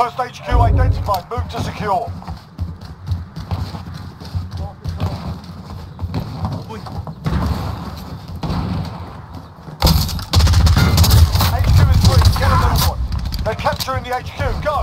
First HQ identified. Move to secure. HQ is free. Get a move on. They're capturing the HQ. Go!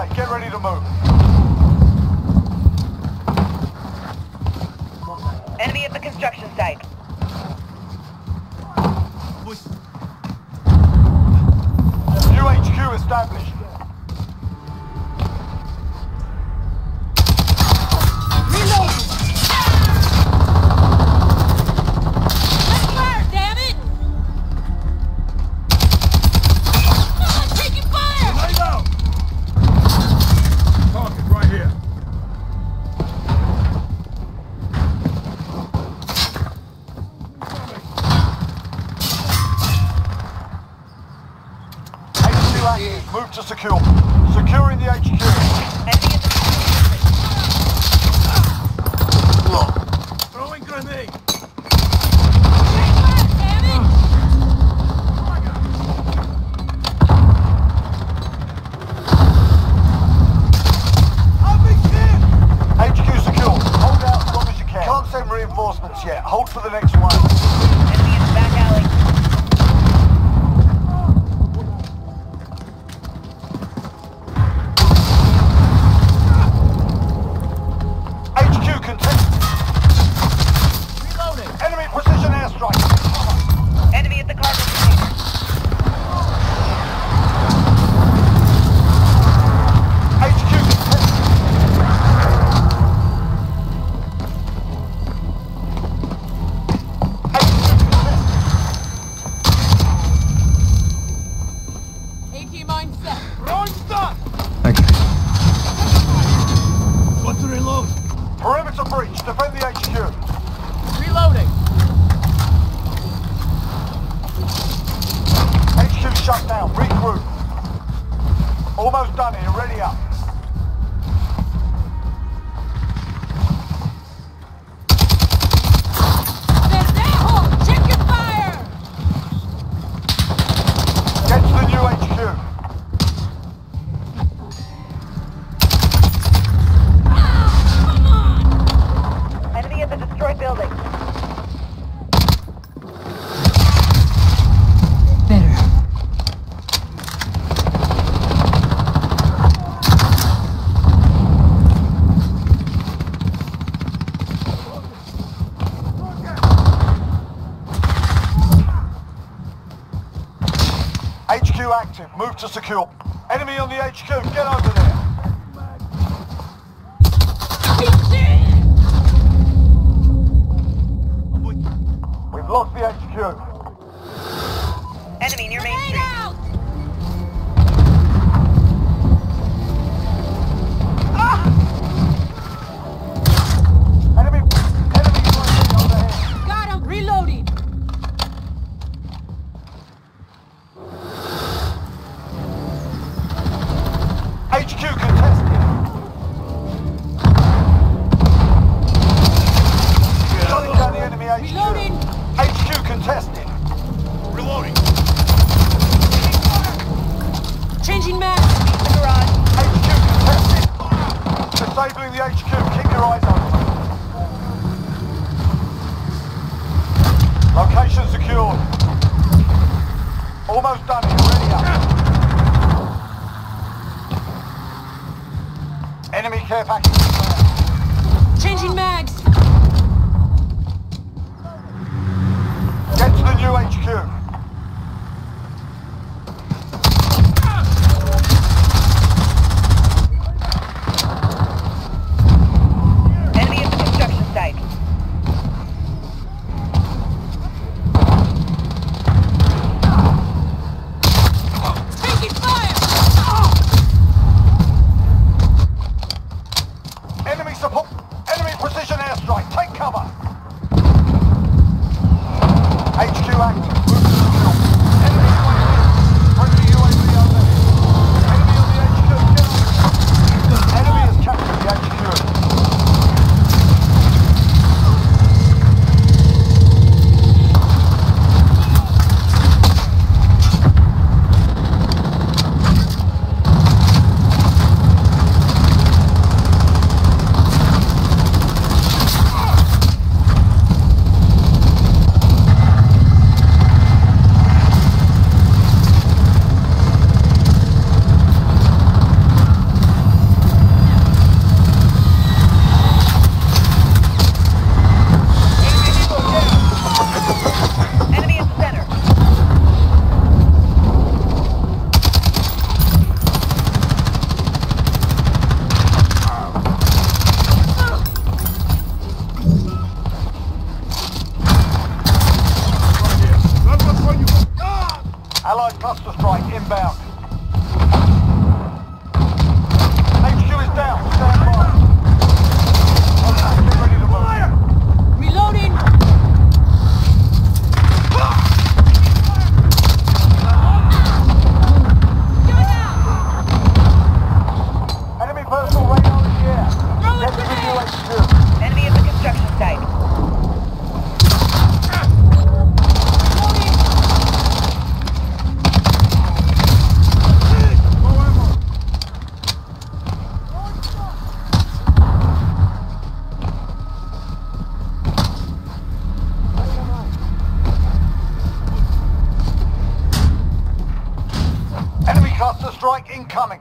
Okay, get ready to move. Enemy at the construction site. New HQ established. Move to secure. Securing the HQ. Throwing grenade. Damn it! I'll be killed. HQ secure. Hold out as long as you can. Can't send reinforcements yet. Hold for the next one. Enemy in the back alley. Active. Move to secure. Enemy on the HQ. Get over there. We've lost the HQ. Enemy near main street. Take cover! HQ active. missile right over the air. Throw it to me! Enemy at the construction site. Incoming!